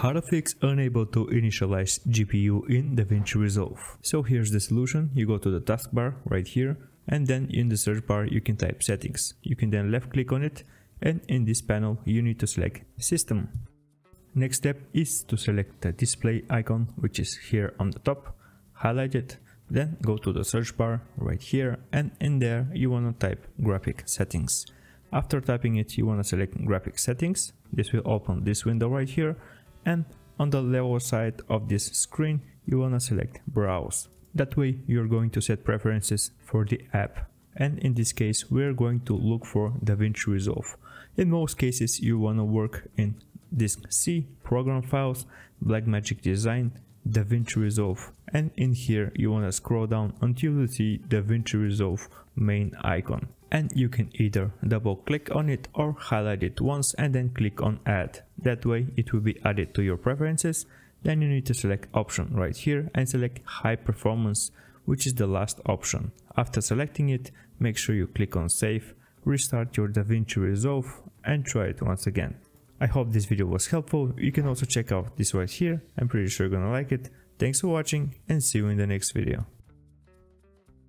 how to fix unable to initialize GPU in DaVinci Resolve. So here's the solution. You go to the taskbar right here, and then in the search bar you can type settings. You can then left click on it, and in this panel you need to select system. Next step is to select the display icon, which is here on the top, highlight it, then go to the search bar right here, and in there you want to type graphic settings. After typing it, you want to select graphic settings. This will open this window right here, and on the lower side of this screen you want to select browse. That way you're going to set preferences for the app, and in this case we're going to look for DaVinci Resolve. In most cases you want to work in Disk C, Program Files, Blackmagic Design, DaVinci Resolve, and in here you want to scroll down until you see DaVinci Resolve main icon, and you can either double click on it or highlight it once and then click on add. That way it will be added to your preferences. Then you need to select option right here and select high performance, which is the last option. After selecting it, make sure you click on save, restart your DaVinci Resolve, and try it once again. I hope this video was helpful. You can also check out this right here. I'm pretty sure you're gonna like it. Thanks for watching, and see you in the next video.